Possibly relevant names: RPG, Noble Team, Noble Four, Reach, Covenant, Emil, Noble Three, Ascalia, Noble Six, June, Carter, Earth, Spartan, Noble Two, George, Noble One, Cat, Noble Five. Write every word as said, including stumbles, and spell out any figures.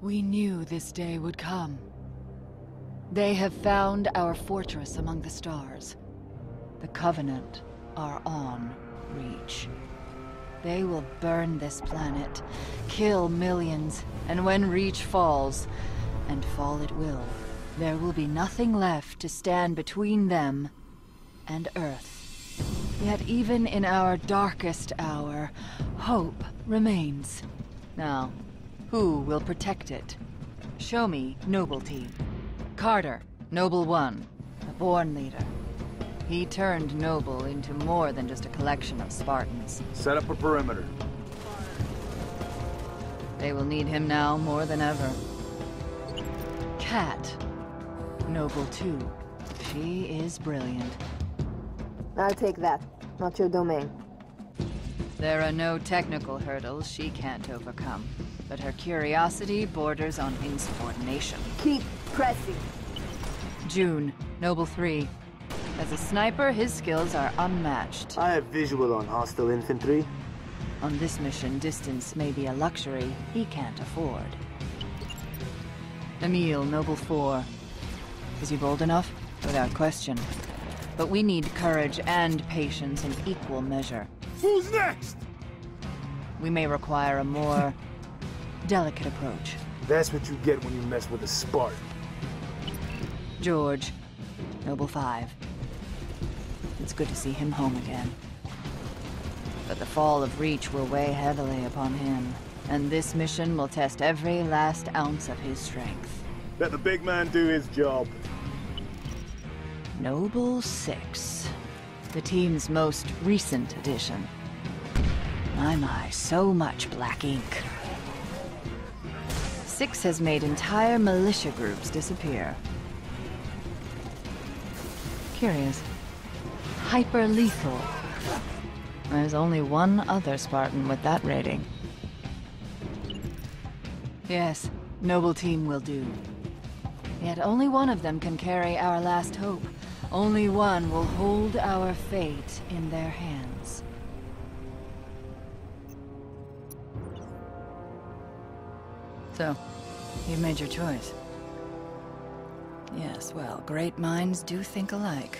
We knew this day would come. They have found our fortress among the stars. The Covenant are on Reach. They will burn this planet, kill millions, and when Reach falls, and fall it will, there will be nothing left to stand between them and Earth. Yet even in our darkest hour, hope remains. Now, who will protect it? Show me Noble Team. Carter, Noble One, a born leader. He turned Noble into more than just a collection of Spartans. Set up a perimeter. They will need him now more than ever. Cat, Noble Two. She is brilliant. I'll take that. Not your domain. There are no technical hurdles she can't overcome, but her curiosity borders on insubordination. Keep pressing. June, Noble Three. As a sniper, his skills are unmatched. I have visual on hostile infantry. On this mission, distance may be a luxury he can't afford. Emil, Noble Four. Is he bold enough? Without question. But we need courage and patience in equal measure. Who's next? We may require a more delicate approach. That's what you get when you mess with a Spartan. George, Noble Five. It's good to see him home again. But the fall of Reach will weigh heavily upon him, and this mission will test every last ounce of his strength. Let the big man do his job. Noble Six, the team's most recent addition. My, my, so much black ink. Six has made entire militia groups disappear. Curious. Hyper-lethal. There's only one other Spartan with that rating. Yes, Noble Team will do. Yet only one of them can carry our last hope. Only one will hold our fate in their hands. So, you've made your choice. Yes, well, great minds do think alike.